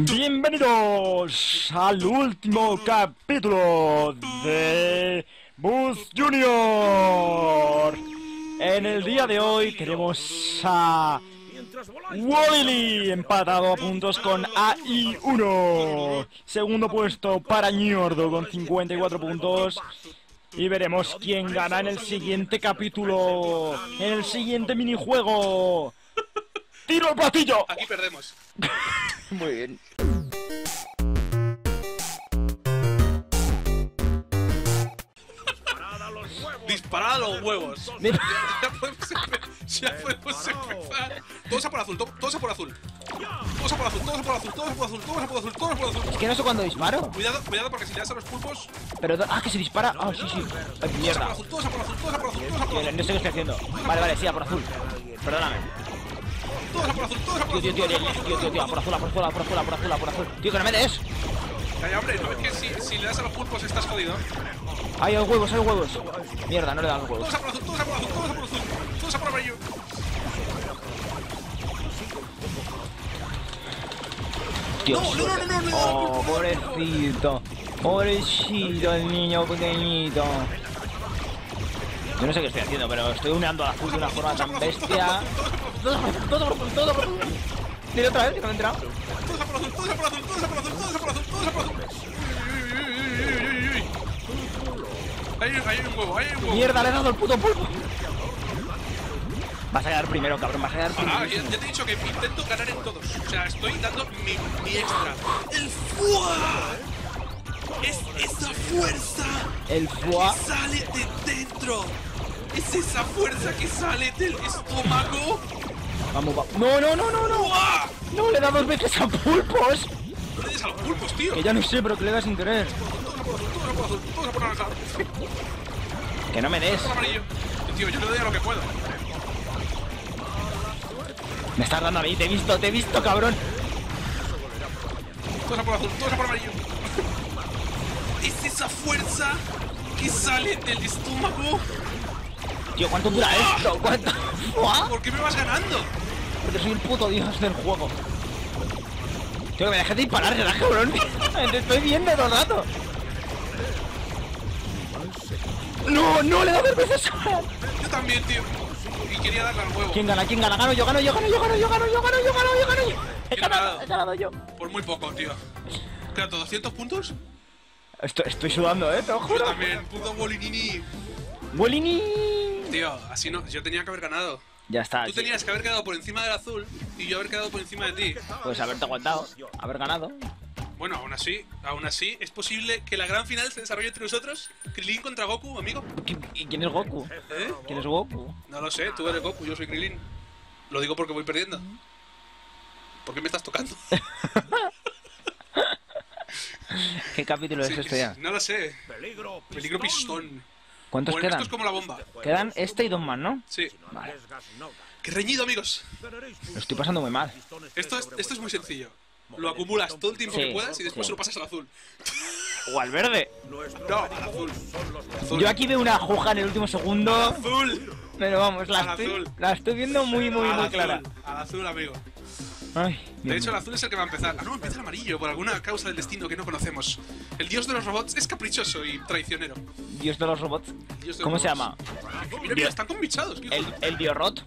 Bienvenidos al último capítulo de Buzz Junior. En el día de hoy tenemos a Wally empatado a puntos con AI1. Segundo puesto para Ñordo con 54 puntos. Y veremos quién gana en el siguiente capítulo, en el siguiente minijuego. ¡Tiro el platillo! Aquí perdemos. Muy bien. Disparad a los huevos. Mira. Ya podemos empezar. Todos a por azul, todos a por azul. Todos a por azul, todos a por azul, todos a por azul, todos a por azul, todos a por azul. Es que no sé cuándo disparo. Cuidado, cuidado, porque si le das a los pulpos. Pero que se dispara. Ah, sí, sí. Ay, mierda. Todos a por azul, todos a por azul, todos a por azul. No sé qué estoy haciendo. Vale, vale, sí, a por azul. Perdóname. Todos a por azul, todos a por azul. Tío, por azul. Tío, que no me des. Calla, hombre, no ves que si le das a los pulpos estás jodido. Hay huevos. Mierda, no le das los huevos. Todos a por azul. Todos a por amarillo. Dios. No. Oh, pobrecito. Pobrecito el niño pequeñito. Yo no sé qué estoy haciendo, pero estoy uneando a azul de una forma tan bestia. Todo por azul. Dile otra vez que no me he enterado. Todos a por azul. Hay un huevo. Mierda, le he dado el puto pulpo. Vas a quedar primero, cabrón, vas a quedar primero. Ya te he dicho que intento ganar en todos. O sea, estoy dando mi extra. ¡El fuá! Es esa fuerza. El fuá que sale de dentro. Es esa fuerza que sale del estómago. Vamos. No. ¡Fuá! No, le he dado dos veces a pulpos. No le des a los pulpos, tío. Que ya no sé, pero que le das sin querer. Todos a por naranja. Que no me des. Tío, yo le doy a lo que puedo. Me estás dando a mí, te he visto, cabrón. Todos a por azul, todos a por amarillo. Es esa fuerza que sale del estómago. Tío, ¿cuánto dura esto? ¿Cuánto? ¿Por qué me vas ganando? Porque soy el puto dios del juego. Tío, que me dejes de disparar, relaja, cabrón. Te estoy viendo todo el rato. No, le he dado dos veces. Yo también, tío. Y quería darle al huevo. ¿Quién gana? Gano yo. He ganado yo. Por muy poco, tío. Claro, 200 puntos. Estoy sudando, te lo juro. Yo también, puto Bolinini. Tío, así no, yo tenía que haber ganado. Ya está. Tú tenías que haber quedado por encima del azul y yo haber quedado por encima de ti. Pues haberte aguantado, haber ganado. Bueno, aún así, ¿es posible que la gran final se desarrolle entre nosotros? ¿Krillin contra Goku, amigo? ¿Y quién es Goku? ¿Eh? ¿Quién es Goku? No lo sé, tú eres Goku, yo soy Krillin. Lo digo porque voy perdiendo. ¿Por qué me estás tocando? ¿Qué capítulo es este ya? No lo sé. Peligro pistón. ¿Cuántos quedan? Esto es como la bomba. Quedan este y dos más, ¿no? Sí. Vale. ¡Qué reñido, amigos! Lo estoy pasando muy mal. Esto es muy sencillo. Lo acumulas todo el tiempo que puedas y después se lo pasas al azul. O al verde. No, al azul. Yo aquí veo una juja en el último segundo. Al azul. Pero vamos, la estoy viendo muy clara. Al azul, amigo. Ay, de hecho, el azul es el que va a empezar. Ah, no, empieza el amarillo por alguna causa del destino que no conocemos. El dios de los robots es caprichoso y traicionero. ¿Dios de los robots? ¿Cómo se llama? Mira, están convichados. El diorrot.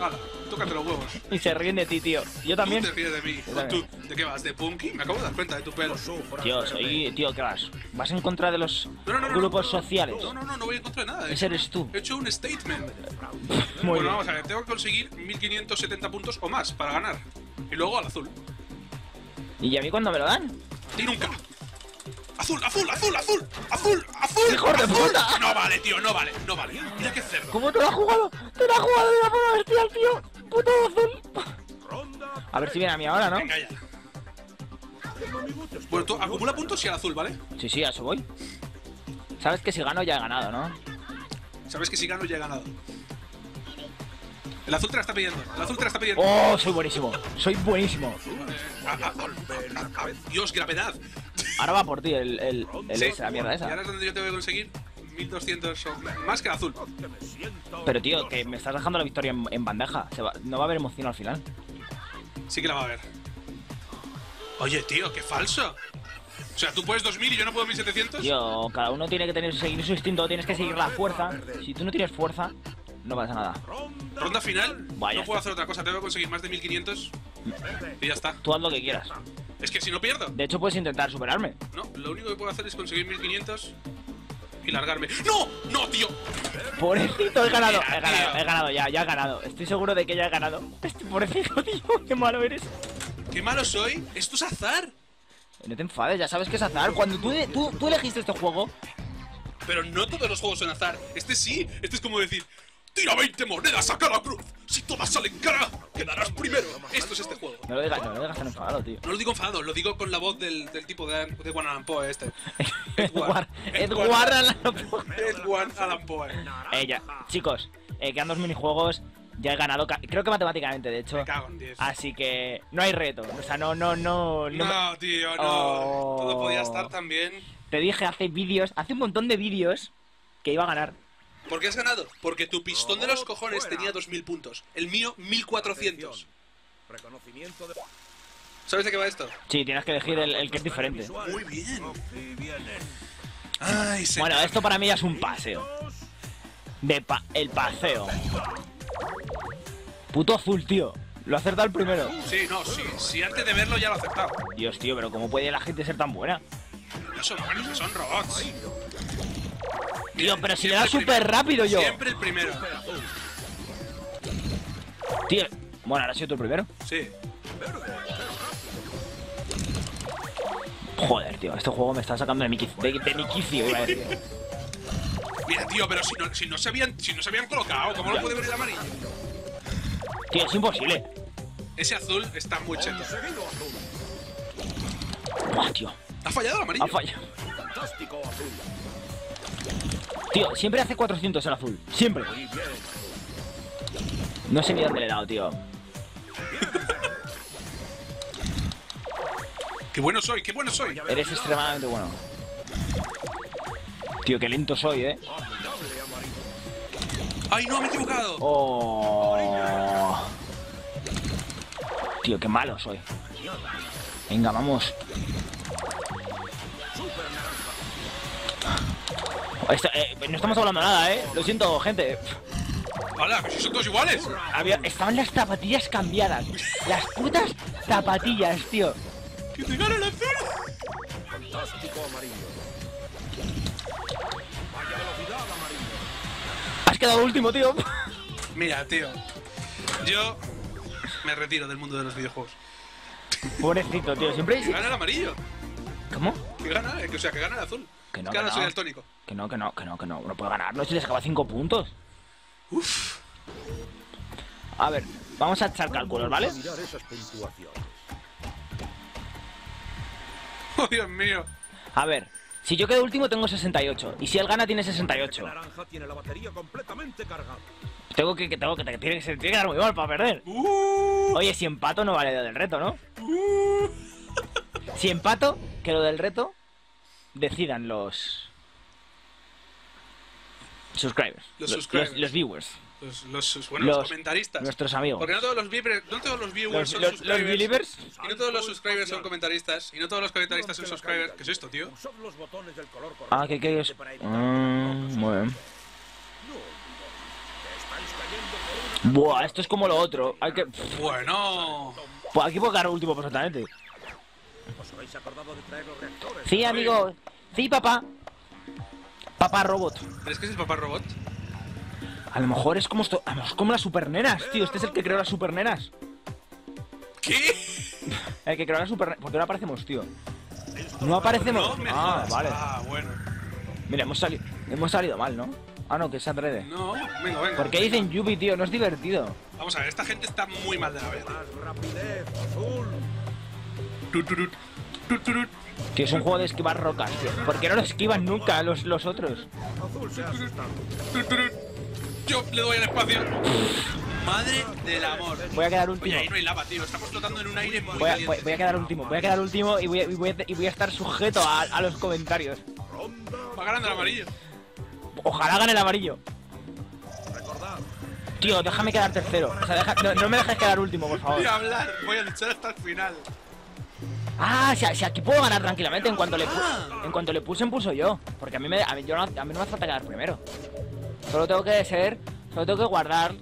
Hala, tócate los huevos. Y se ríen de ti, tío. Yo también. Tú te ríes de mí. ¿Tú de qué vas? ¿De Punky? Me acabo de dar cuenta de tu pelo. Tío, tío, ¿qué vas? Vas en contra de los grupos sociales. No voy en contra de nada. Ese eres tú. He hecho un statement. Bueno, vamos a ver. Tengo que conseguir 1570 puntos o más para ganar. Y luego al azul. ¿Y a mí cuándo me lo dan? A ti nunca. ¡Azul! ¡Hijo de puta! No vale, tío. Mira qué cerdo. ¿Cómo te lo has jugado? ¡Te lo has jugado de la forma bestial, tío! ¡Puto azul! A ver si viene a mí ahora, ¿no? Venga ya. Bueno, tú acumula puntos y al azul, ¿vale? Sí, a eso voy. Sabes que si gano ya he ganado, ¿no? El azul te la está pidiendo, ¡Oh, soy buenísimo! ¡Dios, gravedad! Ahora va por ti la mierda esa. Y ahora es donde yo te voy a conseguir 1200 más que el azul. Pero tío, que me estás dejando la victoria en bandeja. No va a haber emoción al final. Sí que la va a haber. Oye, tío, qué falso. O sea, tú puedes 2000 y yo no puedo 1700. Yo, cada uno tiene que seguir su instinto, tienes que seguir la fuerza. Si tú no tienes fuerza, no pasa nada. Ronda final, vaya, no puedo hacer otra cosa, tengo que conseguir más de 1500 y ya está. Tú haz lo que quieras. Es que si no pierdo. De hecho, puedes intentar superarme. No, lo único que puedo hacer es conseguir 1500 y largarme. ¡No! ¡No, tío! Pobrecito, he ganado. Mira, he ganado ya he ganado. Estoy seguro de que ya he ganado. Este pobrecito, tío, qué malo eres. ¿Qué malo soy? Esto es azar. No te enfades, ya sabes que es azar. Cuando tú elegiste este juego. Pero no todos los juegos son azar. Este sí, este es como decir: tira 20 monedas a cada cruz. Si todas salen cara, quedarás primero. Esto es este juego. No lo digas, tan enfadado, tío. No lo digo enfadado, lo digo con la voz del tipo de Juan Alan Poe este. Edward Allan Poe. Edward Allan Poe. Ya, chicos, quedan dos minijuegos. Ya he ganado, creo que matemáticamente, de hecho. Me cago en 10. Así que no hay reto. O sea, no, tío, no. Oh. Todo podía estar tan bien. Te dije hace vídeos, hace un montón de vídeos, que iba a ganar. ¿Por qué has ganado? Porque tu pistón de los cojones tenía 2000 puntos. El mío, 1400. ¿Sabes de qué va esto? Sí, tienes que elegir el que es diferente. Muy bien. Ay, bueno, esto para mí ya es un paseo. El paseo. Puto azul, tío. Lo ha acertado el primero. Sí, no, sí, antes de verlo ya lo ha acertado. Dios, tío, pero ¿cómo puede la gente ser tan buena? No son manos, son robots. Tío, pero si le da súper rápido yo. Siempre el primero. Tío, bueno, ahora ha sido tú el primero. Sí. Joder, tío, este juego me está sacando de mi quicio, iba a decir. Mira, tío, pero si no se habían colocado, ¿cómo lo puede ver el amarillo? Tío, es imposible. Ese azul está muy cheto. Buah, tío. Ha fallado el amarillo. Ha fallado. Fantástico azul. Tío, siempre hace 400 el azul. Siempre. No sé ni dónde le he dado, tío. Qué bueno soy, qué bueno soy. Eres extremadamente bueno. Tío, qué lento soy, ¡Ay, no! ¡Me he equivocado! ¡Oh! Tío, qué malo soy. Venga, vamos. No estamos hablando nada, Lo siento, gente. ¡Hala! ¡Que son todos iguales! Estaban las zapatillas cambiadas. Las putas zapatillas, tío. ¡Que te gane el azul! Fantástico amarillo. Vaya velocidad amarillo. Has quedado último, tío. Mira, tío. Yo me retiro del mundo de los videojuegos. Pobrecito, tío. Siempre que gana el amarillo. ¿Cómo? Que gana, o sea, que gana el azul. Que no, que no soy daltónico. Que no. Uno puede ganarlo si le sacaba 5 puntos. Uff. A ver, vamos a echar cálculos, ¿vale? Oh, Dios mío. A ver. Si yo quedo último tengo 68. Y si él gana tiene 68. Tiene la batería completamente cargada. Tiene que dar muy mal para perder. Oye, si empato no vale lo del reto, ¿no? Si empato, que lo del reto decidan los subscribers. Los viewers. Los comentaristas. Nuestros amigos. Porque no todos los viewers, son subscribers. Los believers. Y no todos los subscribers son comentaristas. Y no todos los comentaristas son subscribers. ¿Qué es esto, tío? Ah, ¿qué es? Muy bien. Buah, esto es como lo otro. Hay que... Bueno. Pues aquí puedo quedar último perfectamente. Sí, amigo. Sí, papá. Papá robot. ¿Crees que es el papá robot? A lo mejor es como esto. A lo mejor es como las supernenas, tío. Este es el que creó las supernenas. ¿Qué? El que creó las supernenas. ¿Por qué no aparecemos, tío? No aparecemos. No, vale. Ah, bueno. Mira, hemos salido mal, ¿no? Ah, no, que se atreve. No, venga. ¿Por qué dicen Yubi, tío? No es divertido. Vamos a ver, esta gente está muy mal de la vez. Tío, es un juego de esquivar rocas, tío. ¿Por qué no lo esquivan nunca los otros? Yo le doy al espacio. Madre del amor. Voy a quedar último. Oye, ahí no hay lava, tío. Estamos flotando en un aire muy caliente. Voy a quedar último y voy a estar sujeto a los comentarios. Va ganando el amarillo. Ojalá gane el amarillo. Tío, déjame quedar tercero. O sea, no me dejes quedar último, por favor. Voy a luchar hasta el final. Ah, si aquí puedo ganar tranquilamente. En cuanto le puse, impulso yo. Porque a mí no me hace atacar primero. Solo tengo que guardar.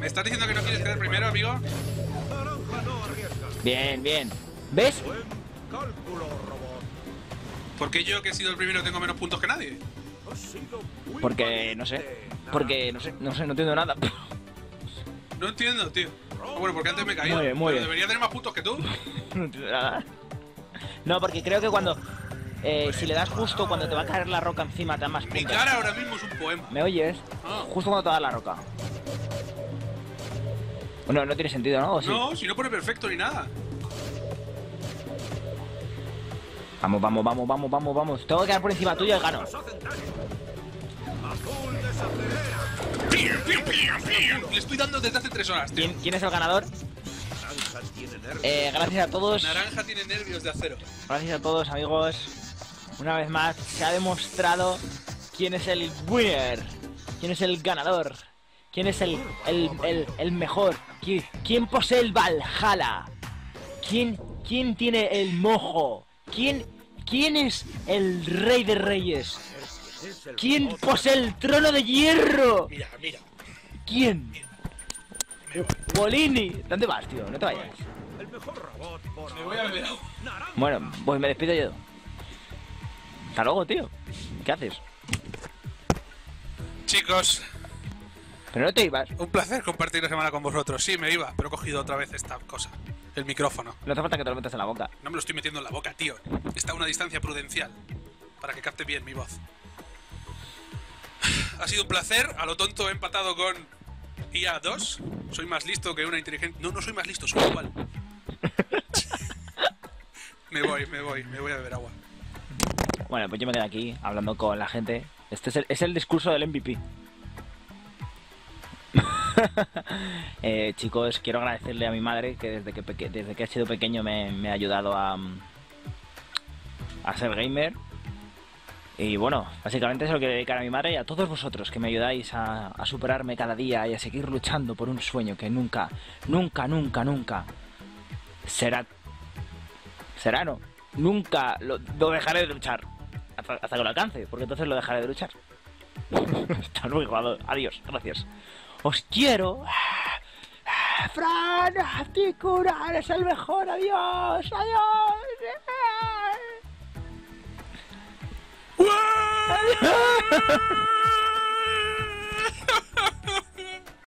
¿Me estás diciendo que no quieres quedar primero, amigo? Bien, bien. ¿Ves? ¿Por qué yo, que he sido el primero, tengo menos puntos que nadie? Porque no sé, no entiendo nada. No entiendo, tío. Bueno, porque antes me caía. Muy bien, muy bien. Debería tener más puntos que tú. No entiendo nada. No, porque creo que cuando... si le das justo cuando te va a caer la roca encima, te da más puntos. Mi cara ahora mismo es un poema. ¿Me oyes? Ah. Justo cuando te da la roca. Bueno, no tiene sentido, ¿no? ¿O sí? No, si no pone perfecto ni nada. Vamos, vamos, vamos, vamos, vamos, vamos. Tengo que quedar por encima tuyo y gano. Le estoy dando desde hace 3 horas, tío. ¿Quién es el ganador? Naranja tiene nervios. Gracias a todos. Naranja tiene nervios de acero. Gracias a todos, amigos. Una vez más se ha demostrado quién es el winner, quién es el ganador, quién es el mejor, quién posee el Valhalla, quién tiene el mojo, quién es el rey de reyes, quién posee el trono de hierro. Mira, mira. ¿Quién? Bolini. ¿Dónde vas, tío? No te vayas. Me voy a beber. Bueno, pues me despido yo. Hasta luego, tío. ¿Qué haces? Chicos. Pero no te ibas. Un placer compartir la semana con vosotros. Sí, me iba, pero he cogido otra vez esta cosa. El micrófono. No hace falta que te lo metas en la boca. No me lo estoy metiendo en la boca, tío. Está a una distancia prudencial. Para que capte bien mi voz. Ha sido un placer. A lo tonto he empatado con IA2. Soy más listo que una inteligente. No, no soy más listo, soy igual. Me voy a beber agua. Bueno, pues yo me quedo aquí hablando con la gente. Este es el discurso del MVP. Chicos, quiero agradecerle a mi madre, que desde que he sido pequeño me ha ayudado a ser gamer. Y bueno, básicamente es lo que dedicar a mi madre y a todos vosotros que me ayudáis a superarme cada día y a seguir luchando por un sueño que nunca, nunca, nunca, nunca nunca lo dejaré de luchar hasta que lo alcance, porque entonces lo dejaré de luchar. Hasta luego, adiós, gracias. Os quiero. Fran, Ticura, eres el mejor, adiós, adiós. ¡Adiós!